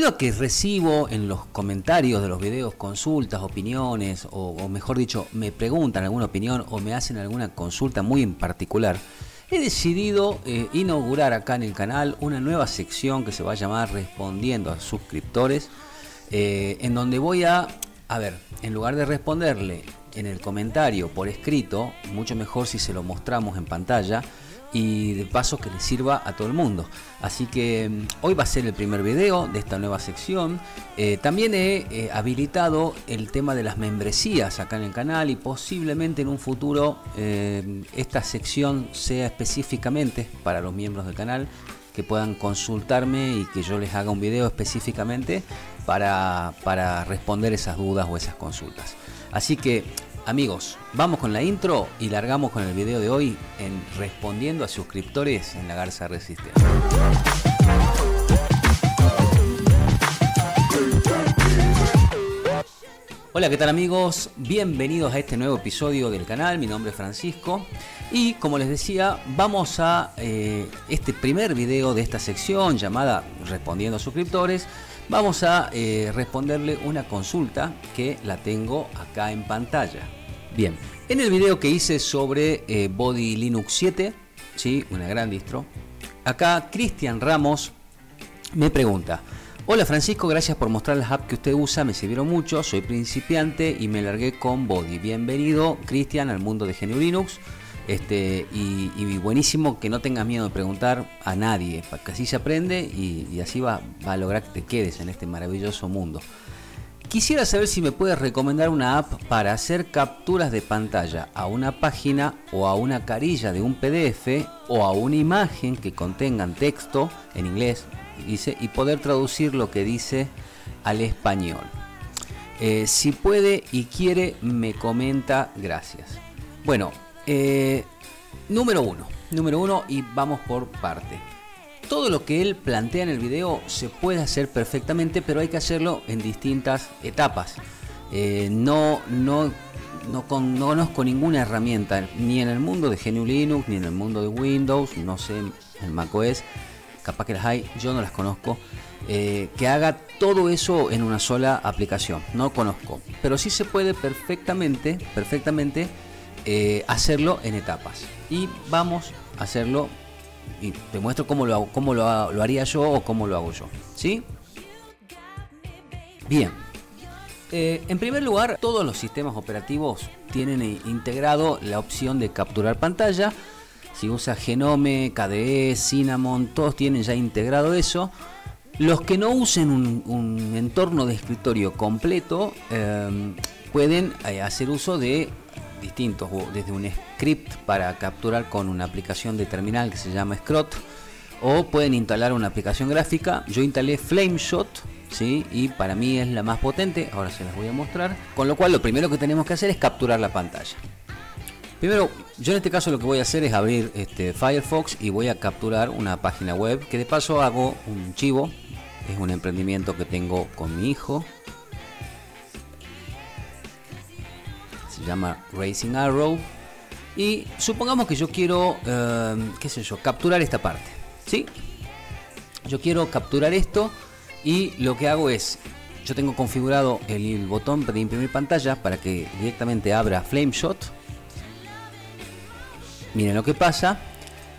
Debido a que recibo en los comentarios de los videos consultas, opiniones, o mejor dicho, me preguntan alguna opinión o me hacen alguna consulta muy en particular, he decidido inaugurar acá en el canal una nueva sección que se va a llamar Respondiendo a Suscriptores, en donde voy a ver, en lugar de responderle en el comentario por escrito, mucho mejor si se lo mostramos en pantalla, y de paso que les sirva a todo el mundo. Así que hoy va a ser el primer video de esta nueva sección. También he habilitado el tema de las membresías acá en el canal, y posiblemente en un futuro esta sección sea específicamente para los miembros del canal, que puedan consultarme y que yo les haga un video específicamente para responder esas dudas o esas consultas. Así que, amigos, vamos con la intro y largamos con el video de hoy en Respondiendo a Suscriptores en La Garza Resistente. Hola, ¿qué tal, amigos? Bienvenidos a este nuevo episodio del canal. Mi nombre es Francisco y, como les decía, vamos a este primer video de esta sección llamada Respondiendo a Suscriptores. Vamos a responderle una consulta que la tengo acá en pantalla. Bien, en el video que hice sobre Bodhi Linux 7, ¿sí? Una gran distro, acá Cristian Ramos me pregunta: hola Francisco, gracias por mostrar las apps que usted usa, me sirvieron mucho, soy principiante y me largué con Bodhi. Bienvenido, Cristian, al mundo de GNU/Linux. Y buenísimo que no tengas miedo de preguntar a nadie, porque así se aprende y así va a lograr que te quedes en este maravilloso mundo. Quisiera saber si me puedes recomendar una app para hacer capturas de pantalla a una página o a una carilla de un PDF o a una imagen que contengan texto en inglés, dice, y poder traducir lo que dice al español. Si puede y quiere, me comenta, gracias. Bueno, número uno, y vamos por parte. Todo lo que él plantea en el video se puede hacer perfectamente, pero hay que hacerlo en distintas etapas. No conozco ninguna herramienta, ni en el mundo de GNU Linux, ni en el mundo de Windows, no sé, en macOS, capaz que las hay, yo no las conozco, que haga todo eso en una sola aplicación, no conozco. Pero sí se puede perfectamente hacerlo en etapas, y vamos a hacerlo, y te muestro cómo lo haría yo o cómo lo hago yo, ¿sí? Bien, en primer lugar, todos los sistemas operativos tienen integrado la opción de capturar pantalla. Si usas Gnome, KDE, Cinnamon, todos tienen ya integrado eso. Los que no usen un entorno de escritorio completo pueden hacer uso de distintos, desde un script para capturar con una aplicación de terminal que se llama Scrot, o pueden instalar una aplicación gráfica. Yo instalé Flameshot, ¿sí? Y para mí es la más potente, ahora se las voy a mostrar. Con lo cual, lo primero que tenemos que hacer es capturar la pantalla. Primero, yo en este caso lo que voy a hacer es abrir Firefox y voy a capturar una página web, que de paso hago un chivo, es un emprendimiento que tengo con mi hijo. Se llama Racing Arrow, y supongamos que yo quiero qué sé yo, capturar esta parte, ¿sí? Yo quiero capturar esto, y lo que hago es, yo tengo configurado el botón de imprimir pantalla para que directamente abra Flameshot. Miren lo que pasa.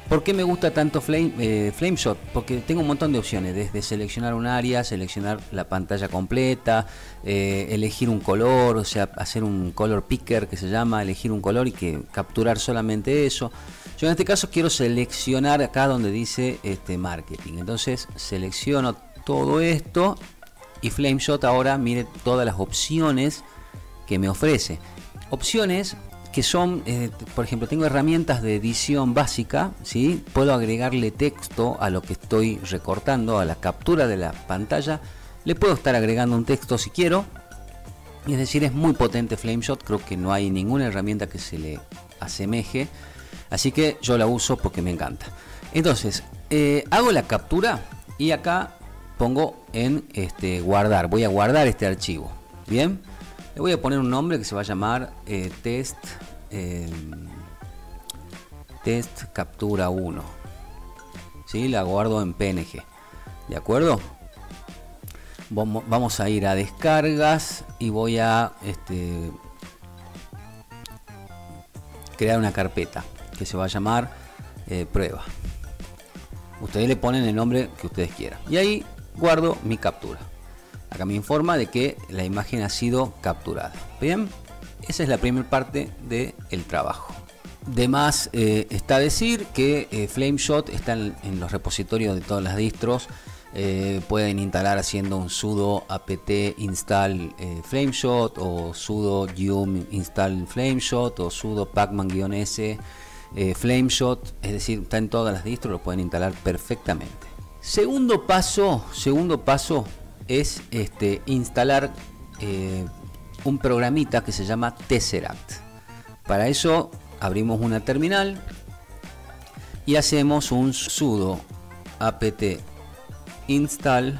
¿Por qué me gusta tanto Flameshot? Porque tengo un montón de opciones, desde seleccionar un área, seleccionar la pantalla completa, elegir un color, o sea, hacer un color picker que se llama, elegir un color y que capturar solamente eso. Yo en este caso quiero seleccionar acá donde dice marketing, entonces selecciono todo esto, y Flameshot ahora mire todas las opciones que me ofrece. Opciones que son, por ejemplo, tengo herramientas de edición básica, ¿sí? Puedo agregarle texto a lo que estoy recortando, a la captura de la pantalla. Le puedo estar agregando un texto si quiero. Es decir, es muy potente Flameshot, creo que no hay ninguna herramienta que se le asemeje. Así que yo la uso porque me encanta. Entonces, hago la captura y acá pongo en guardar. Voy a guardar este archivo. Bien. Le voy a poner un nombre que se va a llamar test captura 1. ¿Sí? La guardo en PNG. ¿De acuerdo? Vamos a ir a descargas y voy a crear una carpeta que se va a llamar prueba. Ustedes le ponen el nombre que ustedes quieran. Y ahí guardo mi captura. Acá me informa de que la imagen ha sido capturada. Bien, esa es la primera parte del trabajo. De más está decir que Flameshot está en los repositorios de todas las distros. Pueden instalar haciendo un sudo apt install Flameshot, o sudo yum install Flameshot, o sudo pacman-s Flameshot. Es decir, está en todas las distros, lo pueden instalar perfectamente. Segundo paso es instalar un programita que se llama Tesseract. Para eso abrimos una terminal y hacemos un sudo apt install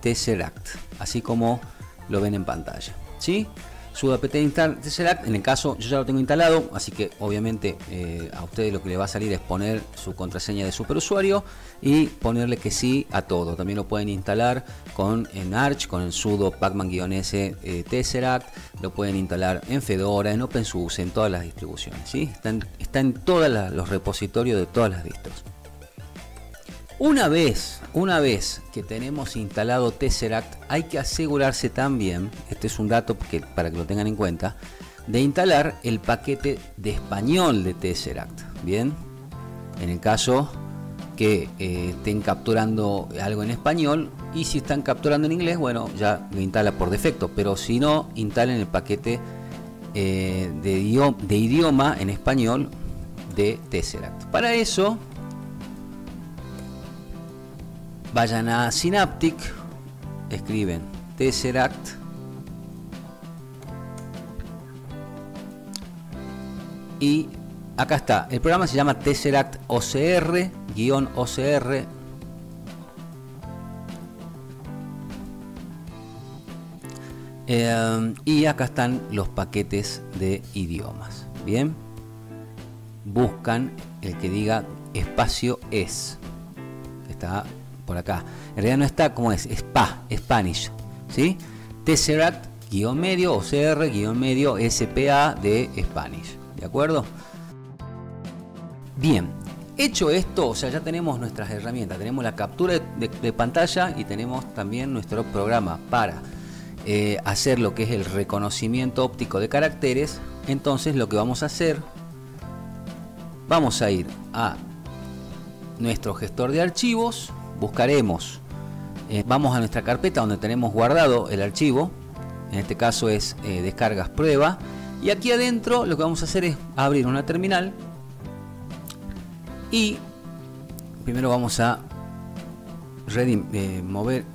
Tesseract, así como lo ven en pantalla, ¿sí? Sudo apt install Tesseract. En el caso, yo ya lo tengo instalado, así que obviamente a ustedes lo que le va a salir es poner su contraseña de superusuario y ponerle que sí a todo. También lo pueden instalar en Arch, con el sudo pacman-s Tesseract. Lo pueden instalar en Fedora, en OpenSUSE, en todas las distribuciones, ¿sí? Está en todos los repositorios de todas las distros. Una vez que tenemos instalado Tesseract, hay que asegurarse también, este es un dato para que lo tengan en cuenta, de instalar el paquete de español de Tesseract. Bien, en el caso que estén capturando algo en español, y si están capturando en inglés, bueno, ya lo instala por defecto, pero si no, instalen el paquete de idioma en español de Tesseract. Para eso, vayan a Synaptic, escriben Tesseract y acá está. El programa se llama Tesseract OCR, -OCR. Y acá están los paquetes de idiomas. Bien, buscan el que diga espacio es. Está por acá, en realidad no está, como es Spanish, ¿sí? Tesseract -medio OCR -medio SPA de Spanish, ¿de acuerdo? Bien, hecho esto, o sea, ya tenemos nuestras herramientas, tenemos la captura de pantalla y tenemos también nuestro programa para hacer lo que es el reconocimiento óptico de caracteres. Entonces lo que vamos a hacer, vamos a ir a nuestro gestor de archivos. Buscaremos, vamos a nuestra carpeta donde tenemos guardado el archivo, en este caso es descargas prueba, y aquí adentro lo que vamos a hacer es abrir una terminal y primero vamos a mover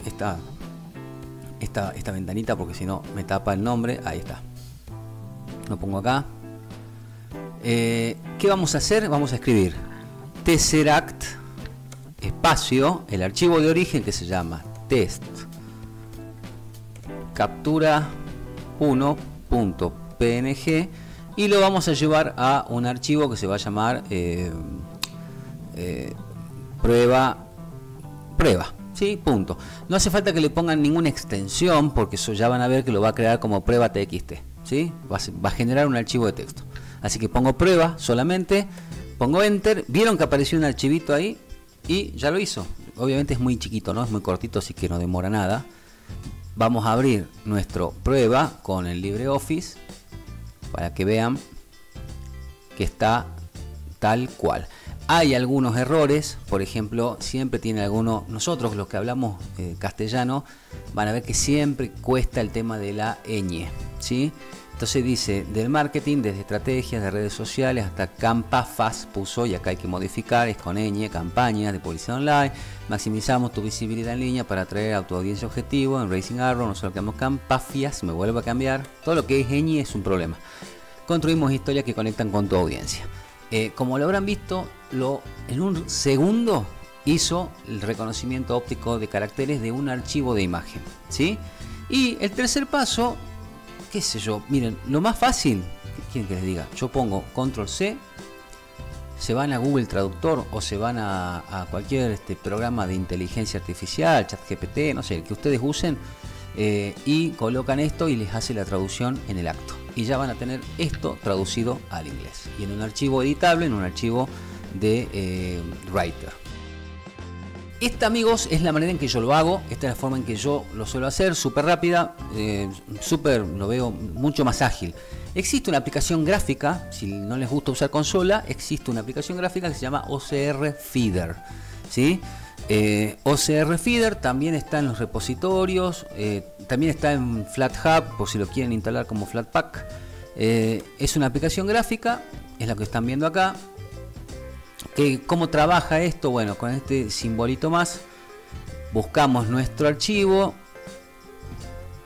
esta ventanita, porque si no me tapa el nombre. Ahí está, lo pongo acá. ¿Qué vamos a hacer? Vamos a escribir Tesseract espacio, el archivo de origen que se llama test captura 1.png, y lo vamos a llevar a un archivo que se va a llamar prueba, ¿sí? Punto. No hace falta que le pongan ninguna extensión, porque eso ya van a ver que lo va a crear como prueba txt, ¿sí? Va a generar un archivo de texto, así que pongo prueba solamente, pongo enter, vieron que apareció un archivito ahí. Y ya lo hizo. Obviamente es muy chiquito, ¿no? Es muy cortito, así que no demora nada. Vamos a abrir nuestro prueba con el LibreOffice para que vean que está tal cual. Hay algunos errores, por ejemplo, siempre tiene alguno. Nosotros, los que hablamos castellano, van a ver que siempre cuesta el tema de la ñ, ¿sí? Entonces dice, del marketing, desde estrategias de redes sociales hasta campañas puso, y acá hay que modificar, es con ñ, campañas de publicidad online, maximizamos tu visibilidad en línea para atraer a tu audiencia objetivo, en Racing Arrow nosotros creamos campañas, me vuelvo a cambiar, todo lo que es ñ es un problema. Construimos historias que conectan con tu audiencia. Como lo habrán visto, en un segundo hizo el reconocimiento óptico de caracteres de un archivo de imagen, ¿sí? Y el tercer paso, qué sé yo, miren, lo más fácil, ¿qué quieren que les diga? Yo pongo control C, se van a Google Traductor o se van a cualquier programa de inteligencia artificial, ChatGPT, no sé, el que ustedes usen, y colocan esto y les hace la traducción en el acto. Y ya van a tener esto traducido al inglés. Y en un archivo editable, en un archivo de Writer. Esta, amigos, es la manera en que yo lo hago. Esta es la forma en que yo lo suelo hacer, súper rápida, lo veo mucho más ágil. Existe una aplicación gráfica, si no les gusta usar consola, existe una aplicación gráfica que se llama OCR Feeder, ¿sí? OCR Feeder también está en los repositorios, también está en FlatHub, por si lo quieren instalar como Flatpak. Es una aplicación gráfica, es la que están viendo acá. ¿Cómo trabaja esto? Bueno, con este simbolito más, buscamos nuestro archivo,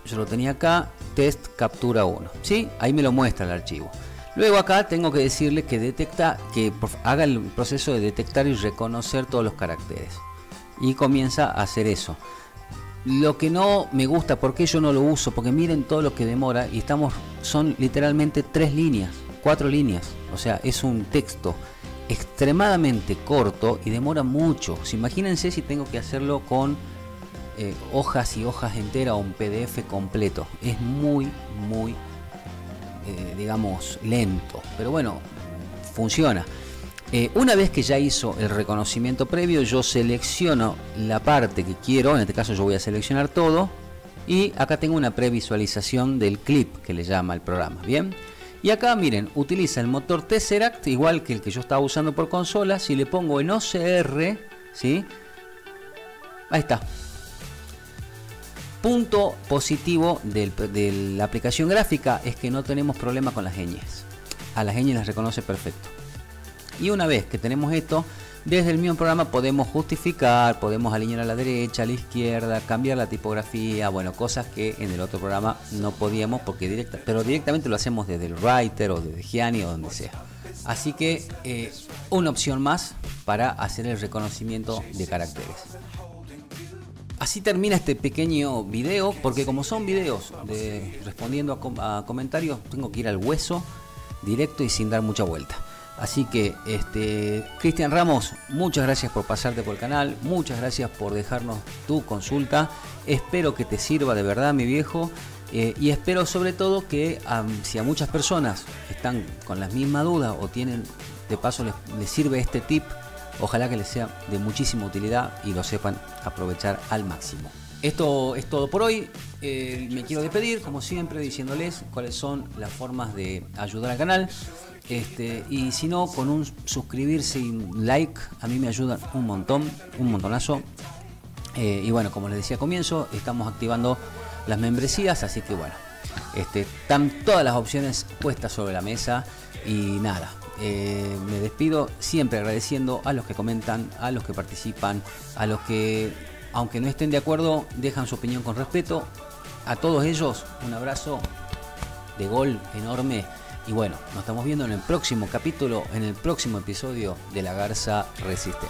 yo lo tenía acá, test captura 1, ¿sí? Ahí me lo muestra el archivo. Luego acá tengo que decirle que detecta, que haga el proceso de detectar y reconocer todos los caracteres. Y comienza a hacer eso. Lo que no me gusta, porque yo no lo uso, porque miren todo lo que demora y son literalmente 3 líneas, 4 líneas, o sea, es un texto extremadamente corto y demora mucho. Si imagínense si tengo que hacerlo con hojas y hojas enteras o un PDF completo, es muy digamos lento, pero bueno, funciona. Una vez que ya hizo el reconocimiento previo, yo selecciono la parte que quiero, en este caso yo voy a seleccionar todo, y acá tengo una previsualización del clip que le llama el programa, bien. Y acá miren, utiliza el motor Tesseract, igual que el que yo estaba usando por consola. Si le pongo en OCR, ¿sí? Ahí está. Punto positivo de la aplicación gráfica es que no tenemos problema con las ñes. A las ñes las reconoce perfecto. Y una vez que tenemos esto, desde el mismo programa podemos justificar, podemos alinear a la derecha, a la izquierda, cambiar la tipografía, bueno, cosas que en el otro programa no podíamos, porque directamente lo hacemos desde el Writer o desde GNU o donde sea. Así que una opción más para hacer el reconocimiento de caracteres. Así termina este pequeño video, porque como son videos de respondiendo a comentarios, tengo que ir al hueso directo y sin dar mucha vuelta. Así que, Cristian Ramos, muchas gracias por pasarte por el canal, muchas gracias por dejarnos tu consulta, espero que te sirva de verdad, mi viejo, y espero sobre todo que si a muchas personas están con las mismas dudas o tienen, de paso les sirve este tip, ojalá que les sea de muchísima utilidad y lo sepan aprovechar al máximo. Esto es todo por hoy. Me quiero despedir, como siempre, diciéndoles cuáles son las formas de ayudar al canal. Y si no, con un suscribirse y un like, a mí me ayudan un montón, un montonazo. Y bueno, como les decía al comienzo, estamos activando las membresías, así que bueno, están todas las opciones puestas sobre la mesa. Y nada, me despido siempre agradeciendo a los que comentan, a los que participan, a los que, aunque no estén de acuerdo, dejan su opinión con respeto. A todos ellos, un abrazo de gol enorme. Y bueno, nos estamos viendo en el próximo capítulo, en el próximo episodio de La Garza Resistente.